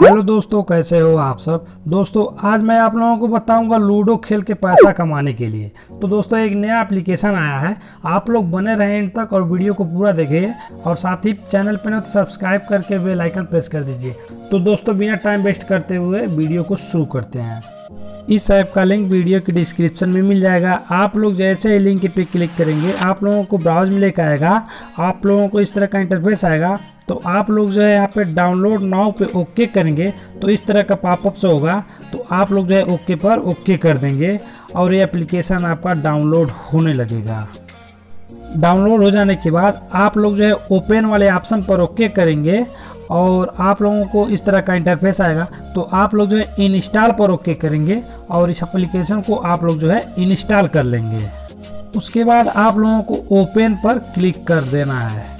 Hello दोस्तों, कैसे हो आप सब। दोस्तों आज मैं आप लोगों को बताऊंगा लूडो खेल के पैसा कमाने के लिए। तो दोस्तों एक नया एप्लीकेशन आया है, आप लोग बने रहें एंड तक और वीडियो को पूरा देखिए और साथ ही चैनल पर न तो सब्सक्राइब करके बेल आइकन प्रेस कर दीजिए। तो दोस्तों बिना टाइम वेस्ट करते हुए वीडियो को शुरू करते हैं। इस ऐप का लिंक वीडियो के डिस्क्रिप्शन में मिल जाएगा। आप लोग जैसे ही लिंक पे क्लिक करेंगे आप लोगों को ब्राउज में लेकर आएगा, आप लोगों को इस तरह का इंटरफेस आएगा। तो आप लोग जो है यहाँ पे डाउनलोड नाउ पे ओके करेंगे तो इस तरह का पॉपअप से होगा, तो आप लोग जो है ओके पर ओके कर देंगे और ये एप्लीकेशन आपका डाउनलोड होने लगेगा। डाउनलोड हो जाने के बाद आप लोग जो है ओपन वाले ऑप्शन पर ओके करेंगे और आप लोगों को इस तरह का इंटरफेस आएगा। तो आप लोग जो है इंस्टॉल पर ओके करेंगे और इस एप्लीकेशन को आप लोग जो है इंस्टॉल कर लेंगे। उसके बाद आप लोगों को ओपन पर क्लिक कर देना है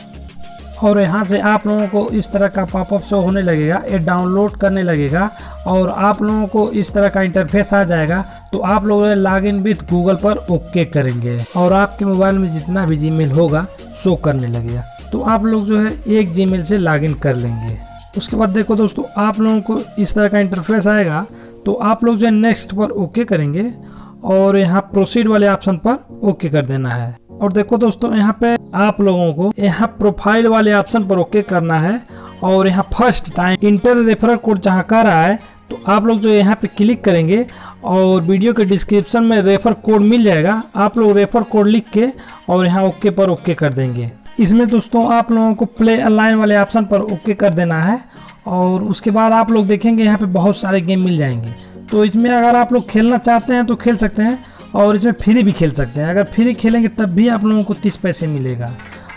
और यहां से आप लोगों को इस तरह का पॉपअप शो होने लगेगा, ये डाउनलोड करने लगेगा और आप लोगों को इस तरह का इंटरफेस आ जाएगा। तो आप लोग लॉग इन विथ गूगल पर ओके करेंगे और आपके मोबाइल में जितना भी जीमेल होगा शो करने लगेगा। तो आप लोग जो है एक जीमेल से लॉगिन कर लेंगे। उसके बाद देखो दोस्तों आप लोगों को इस तरह का इंटरफेस आएगा। तो आप लोग जो है नेक्स्ट पर ओके करेंगे और यहाँ प्रोसीड वाले ऑप्शन पर ओके कर देना है। और देखो दोस्तों यहाँ पे आप लोगों को यहाँ प्रोफाइल वाले ऑप्शन पर ओके करना है और यहाँ first time enter referral code जहाँ कह रहा है तो आप लोग जो यहाँ पे क्लिक करेंगे और वीडियो के डिस्क्रिप्शन में रेफर कोड मिल जाएगा। आप लोग रेफर कोड लिख के और यहाँ ओके पर ओके कर देंगे। इसमें दोस्तों आप लोगों को प्ले ऑनलाइन वाले ऑप्शन पर ओके कर देना है और उसके बाद आप लोग देखेंगे यहाँ पे बहुत सारे गेम मिल जाएंगे। तो इसमें अगर आप लोग खेलना चाहते हैं तो खेल सकते हैं और इसमें फ्री भी खेल सकते हैं। अगर फ्री खेलेंगे तब भी आप लोगों को 30 पैसे मिलेगा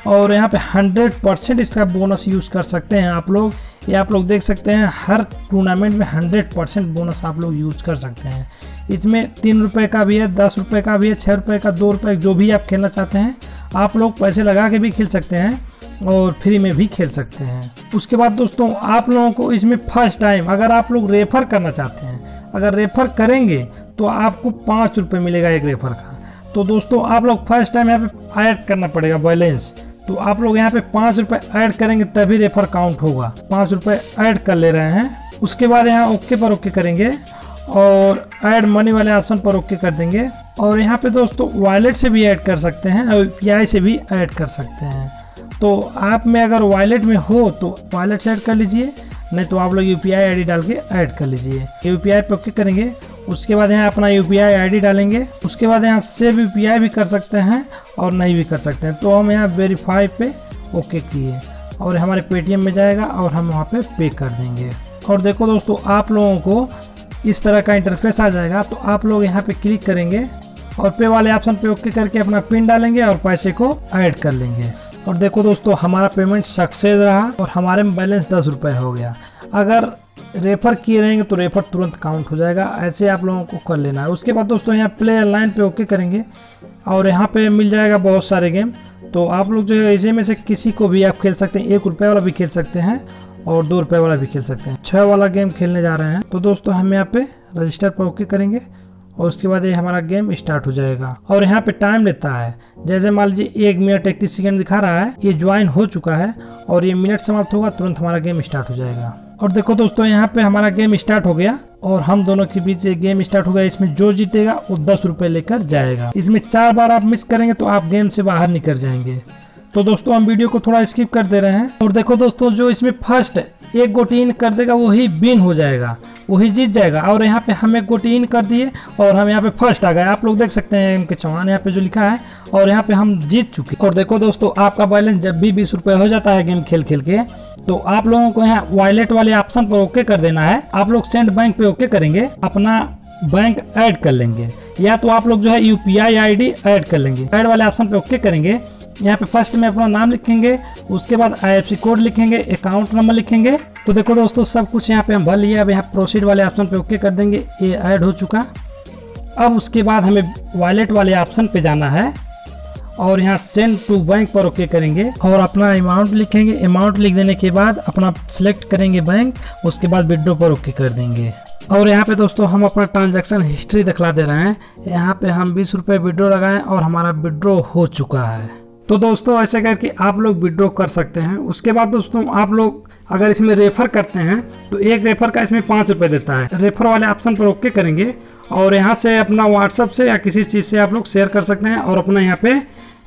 और यहाँ पे 100% इसका बोनस यूज़ कर सकते हैं आप लोग। ये आप लोग देख सकते हैं हर टूर्नामेंट में 100% बोनस आप लोग यूज़ कर सकते हैं। इसमें 3 रुपये का भी है, 10 रुपये का भी है, 6 रुपये का, 2 रुपये, जो भी आप खेलना चाहते हैं आप लोग पैसे लगा के भी खेल सकते हैं और फ्री में भी खेल सकते हैं। उसके बाद दोस्तों आप लोगों को इसमें फर्स्ट टाइम अगर आप लोग रेफर करना चाहते हैं, अगर रेफर करेंगे तो आपको 5 रुपये मिलेगा एक रेफर का। तो दोस्तों आप लोग फर्स्ट टाइम यहाँ पे ऐड करना पड़ेगा बैलेंस। तो आप लोग यहाँ पे 5 रुपये ऐड करेंगे तभी रेफर काउंट होगा। 5 रुपये ऐड कर ले रहे हैं। उसके बाद यहाँ ओके पर ओके करेंगे और ऐड मनी वाले ऑप्शन पर ओके कर देंगे और यहाँ पे दोस्तों वॉलेट से भी ऐड कर सकते हैं और UPI से भी ऐड कर सकते हैं। तो आप में अगर वॉलेट में हो तो वॉलेट से ऐड कर लीजिए, नहीं तो आप लोग UPI ID डाल के ऐड कर लीजिए। UPI पे ओके करेंगे। उसके बाद यहाँ अपना UPI ID डालेंगे। उसके बाद यहाँ सेव UPI भी कर सकते हैं और नहीं भी कर सकते हैं। तो हम यहाँ वेरीफाई पे ओके किए और हमारे Paytm में जाएगा और हम वहाँ पे पे कर देंगे। और देखो दोस्तों आप लोगों को इस तरह का इंटरफेस आ जाएगा। तो आप लोग यहाँ पे क्लिक करेंगे और पे वाले ऑप्शन पे ओके करके अपना पिन डालेंगे और पैसे को ऐड कर लेंगे। और देखो दोस्तों हमारा पेमेंट सक्सेस रहा और हमारे में बैलेंस 10 रुपये हो गया। अगर रेफर किए रहेंगे तो रेफर तुरंत काउंट हो जाएगा। ऐसे आप लोगों को कर लेना है। उसके बाद दोस्तों यहाँ प्ले ऑनलाइन पे ओके करेंगे और यहाँ पे मिल जाएगा बहुत सारे गेम। तो आप लोग जो है इसी में से किसी को भी आप खेल सकते हैं। 1 रुपये वाला भी खेल सकते हैं और 2 रुपये वाला भी खेल सकते हैं। 6 वाला गेम खेलने जा रहे हैं। तो दोस्तों हम यहाँ पे रजिस्टर पर ओके करेंगे और उसके बाद ये हमारा गेम स्टार्ट हो जाएगा। और यहाँ पे टाइम लेता है, जैसे मान लीजिए 1 मिनट 31 सेकंड दिखा रहा है। ये ज्वाइन हो चुका है और ये मिनट समाप्त होगा, तुरंत हमारा गेम स्टार्ट हो जाएगा। और देखो दोस्तों यहाँ पे हमारा गेम स्टार्ट हो गया और हम दोनों के बीच ये गेम स्टार्ट हो गया। इसमें जो जीतेगा वो 10 रुपये लेकर जाएगा। इसमें 4 बार आप मिस करेंगे तो आप गेम से बाहर निकल जाएंगे। तो दोस्तों हम वीडियो को थोड़ा स्किप कर दे रहे हैं। और देखो दोस्तों जो इसमें फर्स्ट 1 गोटी इन कर देगा वही विन हो जाएगा, वही जीत जाएगा। और यहाँ पे हम 1 गोटी इन कर दिए और हम यहाँ पे फर्स्ट आ गए। आप लोग देख सकते हैं इनके चौहान यहाँ पे जो लिखा है और यहाँ पे हम जीत चुके। और देखो दोस्तों आपका बैलेंस जब भी 20 रुपये हो जाता है गेम खेल खेल के तो आप लोगों को यहाँ वॉलेट वाले ऑप्शन पर ओके कर देना है। आप लोग सेंड बैंक पे ओके करेंगे, अपना बैंक ऐड कर लेंगे या तो आप लोग जो है UPI ID ऐड कर लेंगे। ऐड वाले ऑप्शन पे ओके करेंगे। यहाँ पे फर्स्ट में अपना नाम लिखेंगे, उसके बाद IFSC कोड लिखेंगे, अकाउंट नंबर लिखेंगे। तो देखो दोस्तों सब कुछ यहाँ पे हम भर लिया। अब यहाँ प्रोसीड वाले ऑप्शन पे ओके कर देंगे, ये ऐड हो चुका। अब उसके बाद हमें वॉलेट वाले ऑप्शन पे जाना है और यहाँ सेंड टू बैंक पर ओके करेंगे और अपना अमाउंट लिखेंगे। अमाउंट लिख देने के बाद अपना सिलेक्ट करेंगे बैंक, उसके बाद विड्रो पर ओके कर देंगे। और यहाँ पे दोस्तों हम अपना ट्रांजैक्शन हिस्ट्री दिखला दे रहे हैं। यहाँ पे हम 20 रुपये विड्रो लगाएं और हमारा विड्रो हो चुका है। तो दोस्तों ऐसे करके आप लोग विड्रॉ कर सकते हैं। उसके बाद दोस्तों आप लोग अगर इसमें रेफर करते हैं तो एक रेफर का इसमें 5 रुपये देता है। रेफर वाले ऑप्शन पर ओके करेंगे और यहाँ से अपना व्हाट्सएप से या किसी चीज़ से आप लोग शेयर कर सकते हैं और अपना यहाँ पे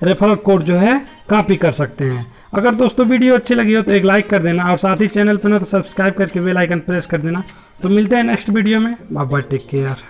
रेफरल कोड जो है कॉपी कर सकते हैं। अगर दोस्तों वीडियो अच्छी लगी हो तो एक लाइक कर देना और साथ ही चैनल पर ना तो सब्सक्राइब करके बेल आइकन प्रेस कर देना। तो मिलते हैं नेक्स्ट वीडियो में। Bye bye, take care.